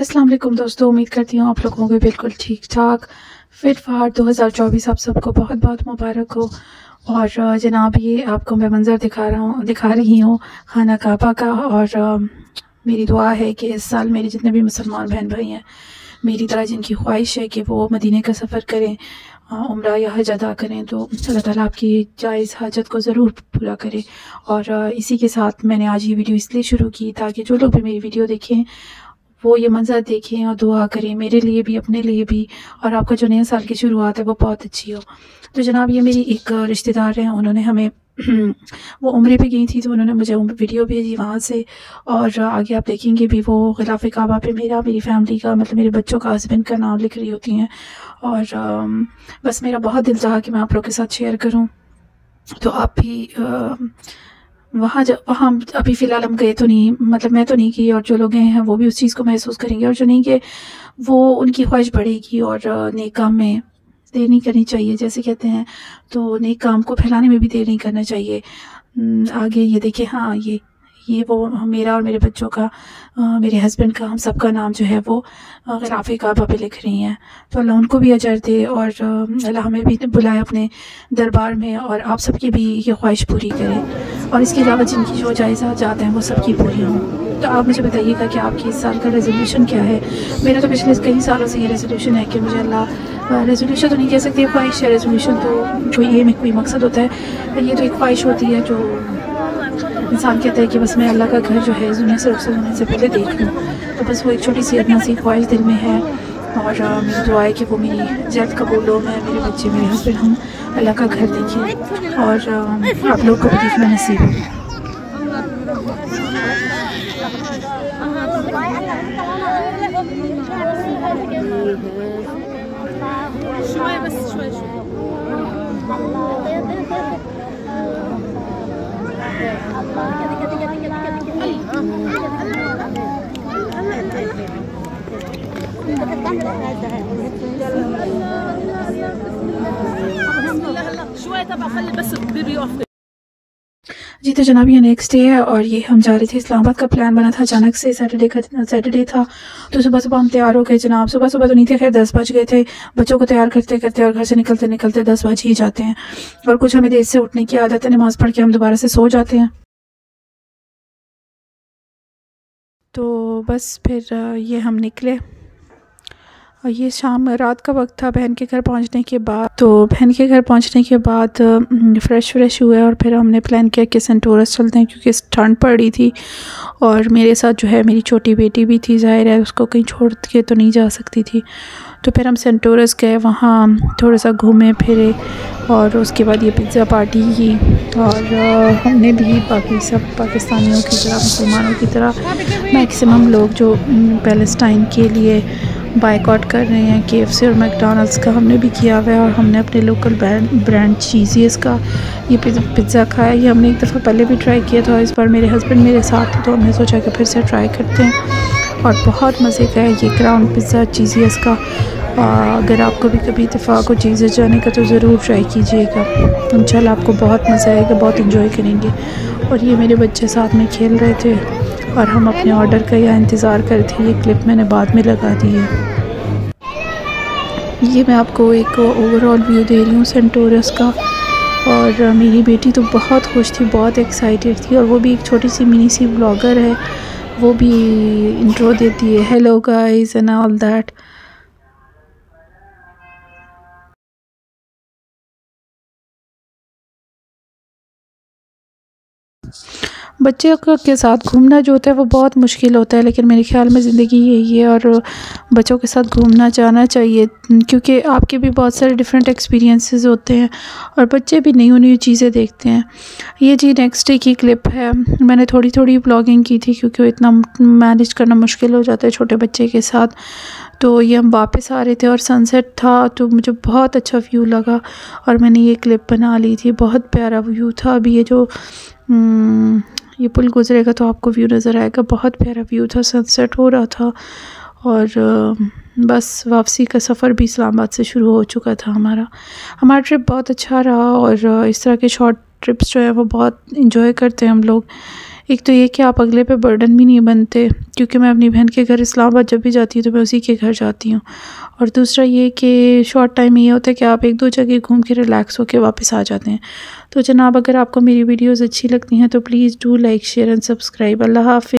अस्सलाम वालेकुम दोस्तों, उम्मीद करती हूँ आप लोगों को बिल्कुल ठीक ठाक। फिर फार 2024 आप सबको बहुत बहुत मुबारक हो। और जनाब ये आपको मैं मंज़र दिखा रही हूँ खाना काबा का। और मेरी दुआ है कि इस साल मेरे जितने भी मुसलमान बहन भाई हैं मेरी तरह जिनकी ख्वाहिश है कि वो मदीने का सफ़र करें, उम्रा या हज अदा करें, तो अल्लाह ताला आपकी जायज़ हाजत को ज़रूर पूरा करे। और इसी के साथ मैंने आज ये वीडियो इसलिए शुरू की ताकि जो लोग भी मेरी वीडियो देखें वो ये मंजर देखें और दुआ करें मेरे लिए भी, अपने लिए भी, और आपका जो नया साल की शुरुआत है वो बहुत अच्छी हो। तो जनाब ये मेरी एक रिश्तेदार हैं, उन्होंने हमें वो उम्रे पे गई थी तो उन्होंने मुझे वीडियो भेजी वहाँ से। और आगे आप देखेंगे भी वो ख़िलाफ़े काबा पे मेरी फैमिली का, मतलब मेरे बच्चों का, हस्बैंड का नाम लिख रही होती हैं। और बस मेरा बहुत दिल चाहा कि मैं आप लोग के साथ शेयर करूँ। तो आप भी वहाँ अभी फ़िलहाल हम गए तो नहीं, मतलब मैं तो नहीं गई, और जो लोग हैं वो भी उस चीज़ को महसूस करेंगे, और जो नहीं गए वो उनकी ख्वाहिश बढ़ेगी। और नेक काम में देर नहीं करनी चाहिए, जैसे कहते हैं, तो नेक काम को फैलाने में भी देर नहीं करना चाहिए। आगे ये देखिए, हाँ ये वो मेरा और मेरे बच्चों का, मेरे हस्बैंड का, हम सब का नाम जो है वो ख़िलाफ़े काबा पे लिख रही हैं। तो अल्लाह उनको भी अजर दे और अल्लाह हमें भी बुलाए अपने दरबार में, और आप सबकी भी ये ख्वाहिश पूरी करें, और इसके अलावा जिनकी जो जायज़ा चाहते हैं वो सबकी पूरी हों। तो आप मुझे बताइएगा कि आपकी इस साल का रेजोल्यूशन क्या है। मेरा तो पिछले कई सालों से ये रेजोल्यूशन है कि मुझे अल्लाह, रेजोल्यूशन तो नहीं कह सकती ख्वाहिश है, रेजोल्यूशन तो जो ये में कोई मकसद होता है, ये तो एक ख्वाहिश होती है जो इंसान कहता है कि बस मैं अल्लाह का घर जो है दुनिया से रुखसत होने से पहले देख लूँ। तो बस वो एक छोटी सी अपना सी ख्वाहिश दिल में है, और मेरी दुआ है कि वो मेरी जल्द कबूल हो। मैं, मेरे बच्चे, मेरे हस्बैंड, हम अल्लाह का घर देखें, और आप लोग को भी देखना नसीब हो। जी तो जनाब ये नेक्स्ट डे है, और ये हम जा रहे थे इस्लामाबाद। का प्लान बना था अचानक से, सैटरडे था, तो सुबह सुबह हम तैयार हो गए जनाब। सुबह तो नहीं थे, खैर 10 बज गए थे। बच्चों को तैयार करते करते और घर से निकलते निकलते 10 बज ही जाते हैं। और कुछ हमें देर से उठने की आदत है, नमाज़ पढ़ के हम दोबारा से सो जाते हैं। तो बस फिर ये हम निकले, और ये रात का वक्त था बहन के घर पहुंचने के बाद। तो बहन के घर पहुंचने के बाद फ्रेश हुए, और फिर हमने प्लान किया कि सेंटोरस चलते हैं, क्योंकि ठंड पड़ रही थी। और मेरे साथ जो है मेरी छोटी बेटी भी थी, जाहिर है उसको कहीं छोड़ के तो नहीं जा सकती थी। तो फिर हम सेंटोरस गए, वहाँ थोड़ा सा घूमे फिरे, और उसके बाद ये पिज़्ज़ा पार्टी की। और हमने भी बाकी सब पाकिस्तानियों की तरह, मुसलमानों की तरह, मैक्सिमम लोग जो पैलेस्टाइन के लिए बाइकआउट कर रहे हैं KFC और मैकडोनल्ड्स का, हमने भी किया हुआ है। और हमने अपने लोकल ब्रांड चीज़ीज़ का ये पिज़्ज़ा खाया। ये हमने एक दफ़ा पहले भी ट्राई किया था, इस बार मेरे हस्बैंड मेरे साथ थे तो हमने सोचा कि फिर से ट्राई करते हैं, और बहुत मज़े का है ये क्राउन पिज़्ज़ा चीज़ीज़ का। अगर आपको भी कभी इतफाक़ और चीज़ें जाने का तो ज़रूर ट्राई कीजिएगा, इंशाल्लाह आपको बहुत मज़ा आएगा, बहुत इंजॉय करेंगे। और ये मेरे बच्चे साथ में खेल रहे थे, और हम अपने ऑर्डर का या इंतज़ार कर रहे थे। ये क्लिप मैंने बाद में लगा दी है। ये मैं आपको एक ओवरऑल व्यू दे रही हूँ सेंटोरस का। और मेरी बेटी तो बहुत खुश थी, बहुत एक्साइटेड थी, और वो भी एक छोटी सी मिनी सी ब्लॉगर है, वो भी इंट्रो देती है, hello guys and all that. बच्चे के साथ घूमना जो होता है वो बहुत मुश्किल होता है, लेकिन मेरे ख्याल में ज़िंदगी यही है, और बच्चों के साथ घूमना जाना चाहिए, क्योंकि आपके भी बहुत सारे डिफरेंट एक्सपीरियंसेस होते हैं, और बच्चे भी नई नई चीज़ें देखते हैं। ये जी नेक्स्ट डे की क्लिप है। मैंने थोड़ी थोड़ी ब्लॉगिंग की थी, क्योंकि इतना मैनेज करना मुश्किल हो जाता है छोटे बच्चे के साथ। तो ये हम वापस आ रहे थे, और सनसेट था, तो मुझे बहुत अच्छा व्यू लगा, और मैंने ये क्लिप बना ली थी। बहुत प्यारा व्यू था। अभी ये जो ये पुल गुजरेगा तो आपको व्यू नज़र आएगा, बहुत प्यारा व्यू था, सनसेट हो रहा था। और बस वापसी का सफ़र भी इस्लामाबाद से शुरू हो चुका था हमारा। हमारा ट्रिप बहुत अच्छा रहा, और इस तरह के शॉर्ट ट्रिप्स जो है वो बहुत इंजॉय करते हैं हम लोग। एक तो ये कि आप अगले पे बर्डन भी नहीं बनते, क्योंकि मैं अपनी बहन के घर इस्लामाबाद जब भी जाती हूँ तो मैं उसी के घर जाती हूँ। और दूसरा ये कि शॉर्ट टाइम ये होता है कि आप एक दो जगह घूम के रिलैक्स होकर वापस आ जाते हैं। तो जनाब, अगर आपको मेरी वीडियोज़ अच्छी लगती हैं तो please do like share and subscribe. अल्लाह हाफ़िज़।